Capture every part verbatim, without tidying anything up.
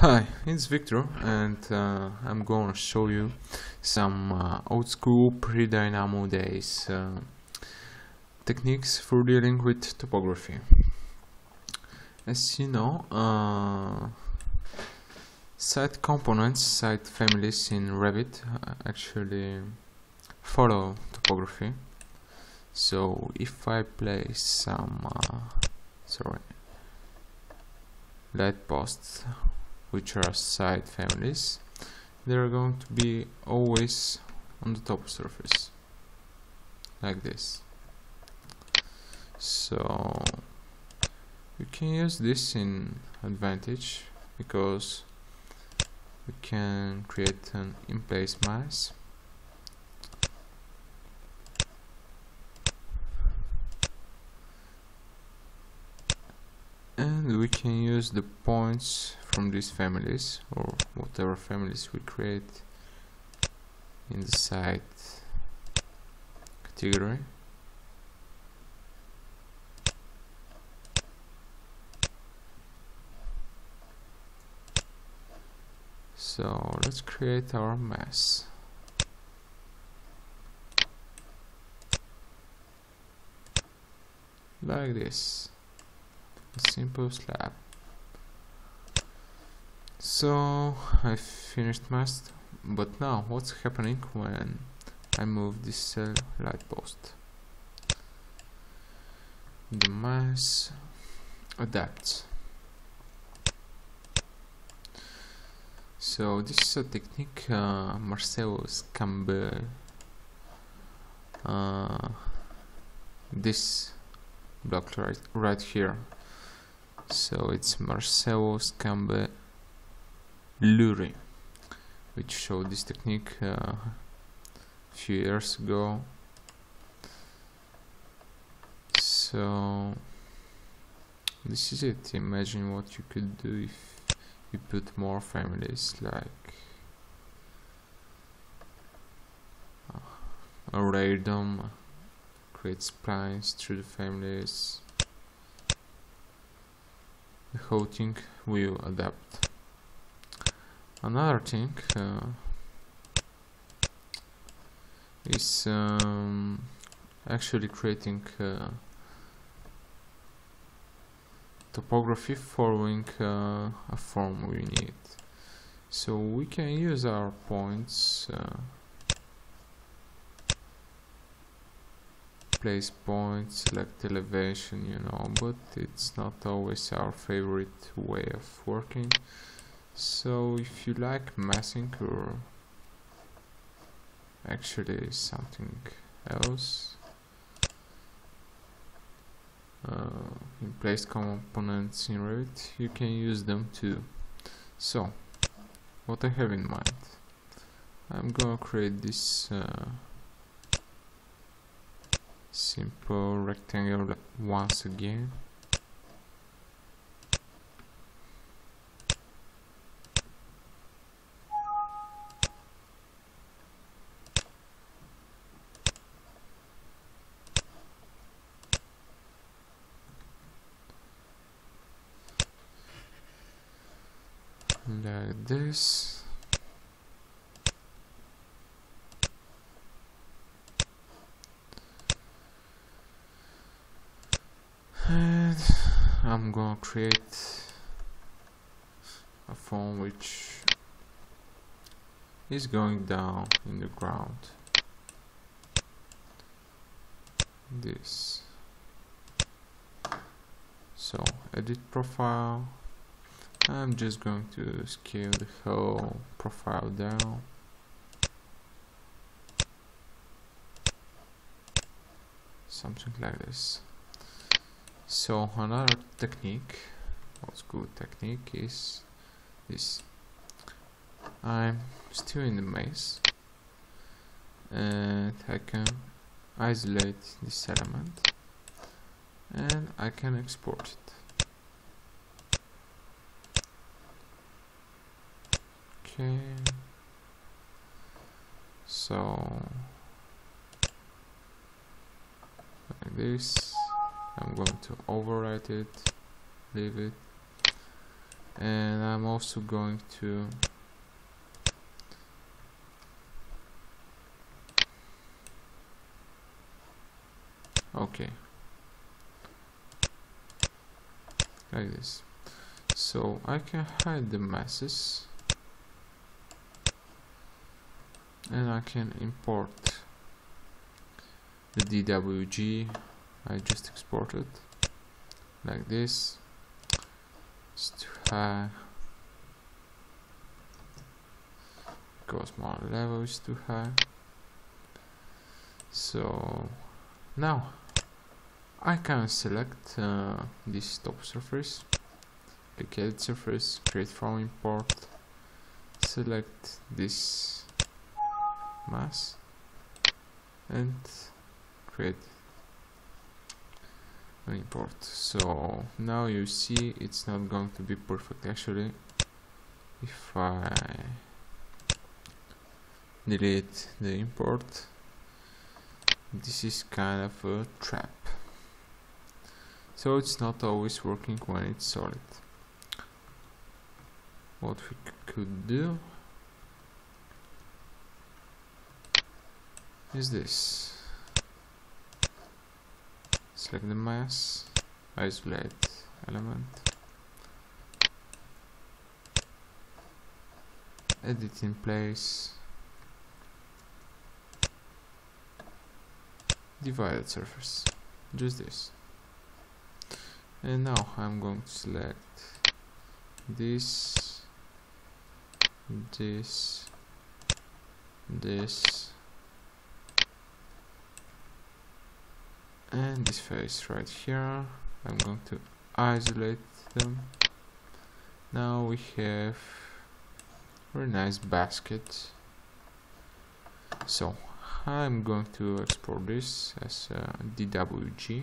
Hi, it's Victor, and uh, I'm gonna show you some uh, old school pre-dynamo days uh, techniques for dealing with topography. As you know, uh, site components, site families in Revit actually follow topography. So if I place some uh, sorry light posts, which are side families, they are going to be always on the top surface, like this. So you can use this in advantage because you can create an in-place mass, and we can use the points from these families or whatever families we create in the site category . So let's create our mass like this, a simple slab. So I finished mass, but now what's happening when I move this uh, light post? The mass adapts. So this is a technique uh, Marcello Scambe uh, this block right, right here. So it's Marcello Scambe Luri, which showed this technique uh, a few years ago. So this is it. Imagine what you could do if you put more families, like uh, array them, create splines through the families. The whole thing will adapt. Another thing uh, is um, actually creating uh, topography following uh, a form we need. So we can use our points, uh, place points, select elevation, you know, but it's not always our favorite way of working. So if you like massing or actually something else, uh, in place components in Revit, you can use them too. So what I have in mind, I'm gonna create this uh, simple rectangle once again. Like this. And I'm gonna create a form which is going down in the ground. This. So edit profile. I'm just going to scale the whole profile down. Something like this. So another technique, old school technique, is this. I'm still in the maze, and I can isolate this element and I can export it. So like this, I'm going to overwrite it, leave it, and I'm also going to okay like this, so I can hide the meshes and I can import the D W G I just exported like this. It's too high because my level is too high. So now I can select uh, this top surface, click edit surface, create from import, select this mass and create an import. So now you see it's not going to be perfect. Actually, if I delete the import, this is kind of a trap. So it's not always working when it's solid. What we could do is this. Select the mass, isolate element, edit in place, divided surface, just this. And now I'm going to select this, this, this, and this face right here. I'm going to isolate them. Now we have a very nice basket. So I'm going to export this as a D W G.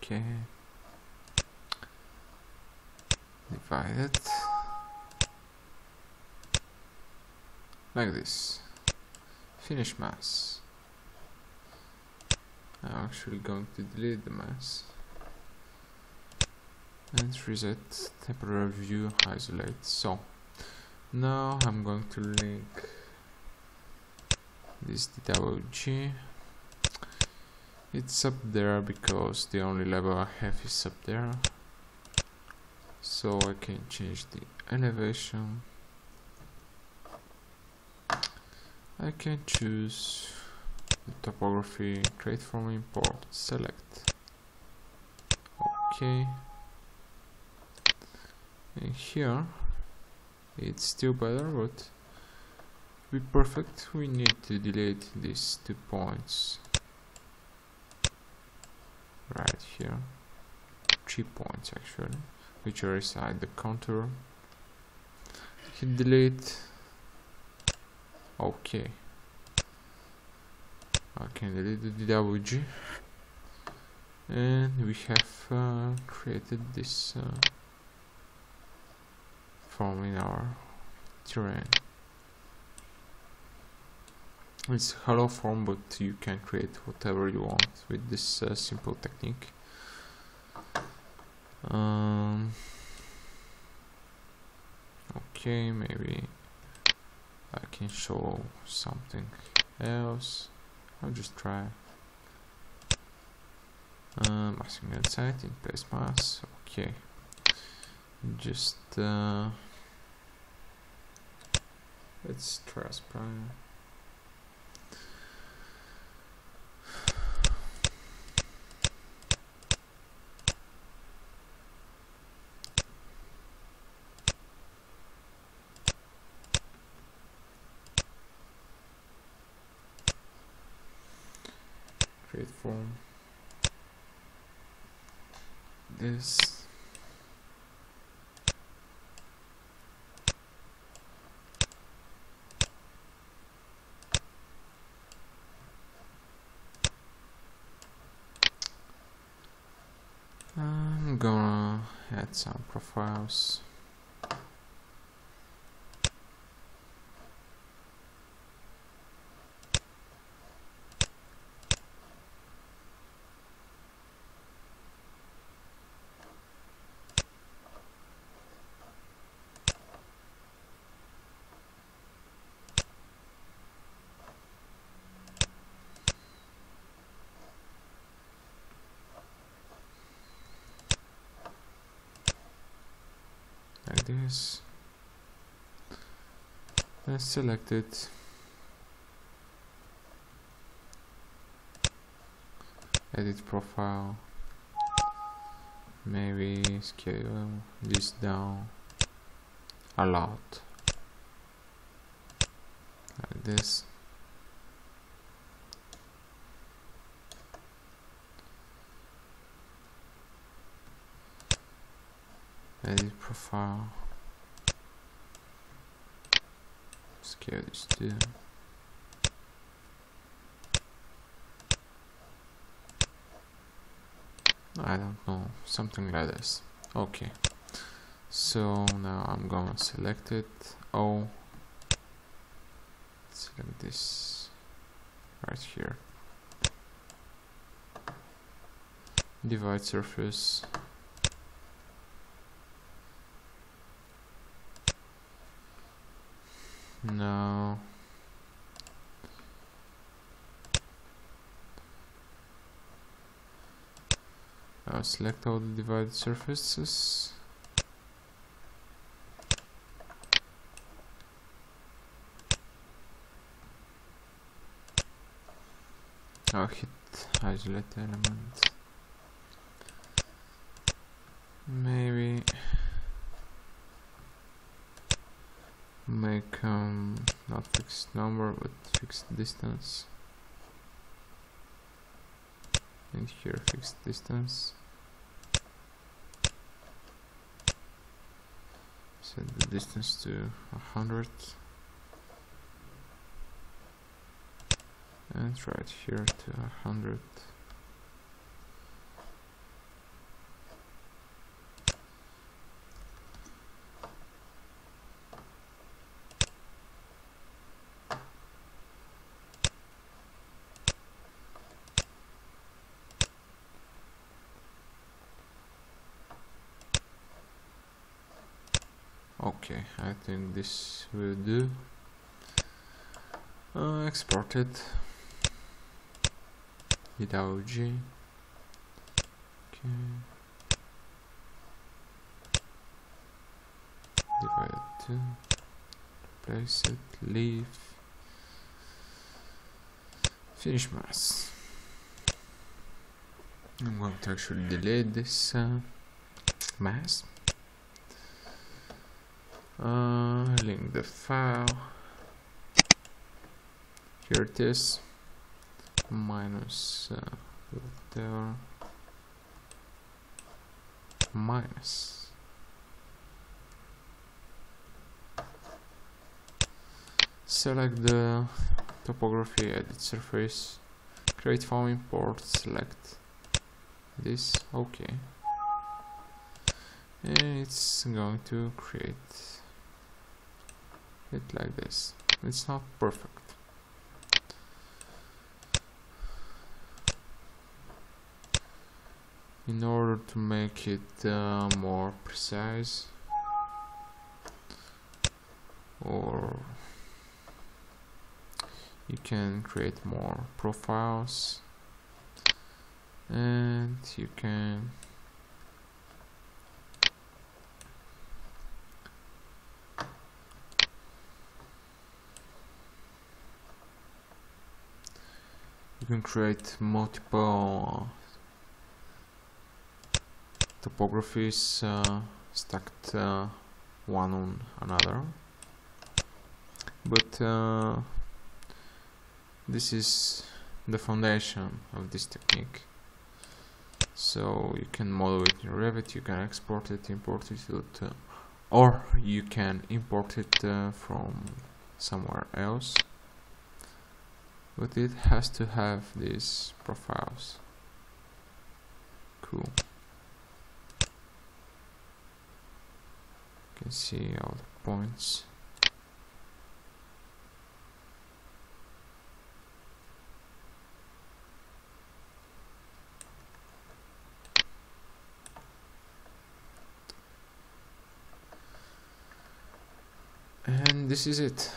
Okay, divide it like this. Finish mass. I'm actually going to delete the mass and reset temporary view isolate. So now I'm going to link this D W G. It's up there because the only level I have is up there, so I can change the elevation. I can choose the topography, create from import, select. Okay. And here, it's still better, but to be perfect, we need to delete these two points right here. Three points actually, which are inside the contour. Hit delete. Okay, I can delete the D W G and we have uh, created this uh, form in our terrain. It's a hollow form, but you can create whatever you want with this uh, simple technique. Um, okay, maybe I can show something else. I'll just try uh, massing outside in place mass. Okay, just uh, let's transparent. Create form, this, I'm gonna add some profiles. this. Let's select it . Edit profile, maybe scale this down a lot like this. Edit profile, scale this down. I don't know, something like this. Okay, so now I'm gonna select it all, select this right here, divide surface, now I'll select all the divided surfaces. I'll hit isolate element. Maybe make um not fixed number but fixed distance. And here fixed distance. Set the distance to a hundred. And right here to a hundred. Okay, I think this will do. Uh, export it. D W G. Okay. Divide two. Place it. Leave. Finish mass. I'm going to actually delete this uh, mass. Uh, link the file. Here it is. Minus uh, whatever. Minus. Select the topography, edit surface, create form import, select this. Okay. And it's going to create it like this. It's not perfect. In order to make it uh, more precise or you can create more profiles and you can You can create multiple topographies uh, stacked uh, one on another, but uh, this is the foundation of this technique. So you can model it in Revit, you can export it, import it, uh, or you can import it uh, from somewhere else. But it has to have these profiles. Cool. You can see all the points. And this is it.